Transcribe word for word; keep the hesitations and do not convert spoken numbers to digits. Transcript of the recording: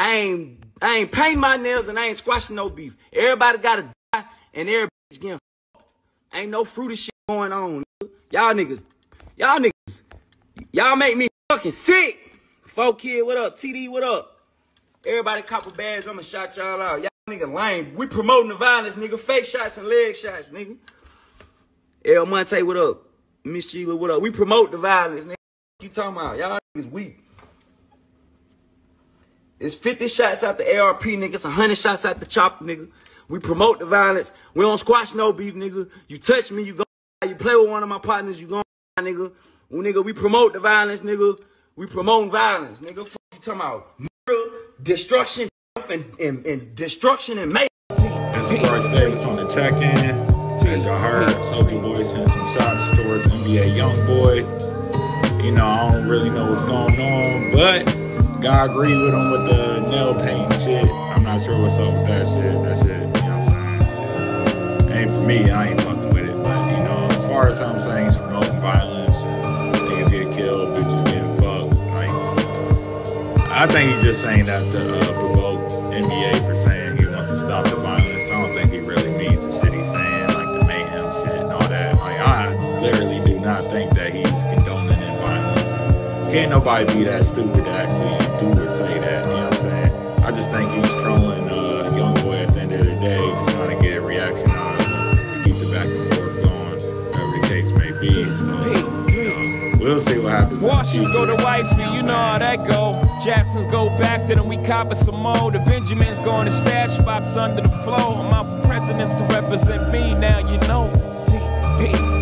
I ain't I ain't painting my nails and I ain't squashing no beef. Everybody gotta die and everybody's getting fucked. Ain't no fruity shit going on. Y'all niggas, y'all niggas, y'all make me fucking sick. Folk kid, what up? T D, what up? Everybody cop a badge, I'ma shot y'all out. Y'all nigga lame. We promoting the violence, nigga. Fake shots and leg shots, nigga. El Monte, what up? Miss Sheila, what up? We promote the violence, nigga. What you talking about? Y'all niggas weak. It's fifty shots out the A R P, nigga. It's one hundred shots out the chopper, nigga. We promote the violence. We don't squash no beef, nigga. You touch me, you go. You play with one of my partners, you go, nigga. Well, nigga, we promote the violence, nigga. We promote violence, nigga. Fuck you talking about murder, destruction, and, and, and destruction and mayhem. It's Brice Davis on the check-in. As you heard, Soulja Boy sent some shots towards N B A YoungBoy. You know, I don't really know what's going on, but gotta agree with him with the nail paint shit. I'm not sure what's up with that shit. That shit, you know what I'm saying? Ain't for me, I ain't fucking with it. But, you know, as far as I'm saying, it's promoting violence. Niggas get killed, bitches getting fucked. Like, I think he's just saying that to uh, provoke N B A for saying he wants to stop the violence. I don't think he really means the shit he's saying. Literally do not think that he's condoning in violence. Can't nobody be that stupid to actually do or say that, you know what I'm saying? I just think he's trolling uh, YoungBoy at the end of the day, just trying to get a reaction out of him, to keep the back and forth going, whatever the case may be. So, you know, we'll see what happens. Washers go to wifey, you know how that go. Jacksons go back to them, we copper some more. The Benjamins go in the stash box under the floor. I'm out for presidents to represent me, now you know. G P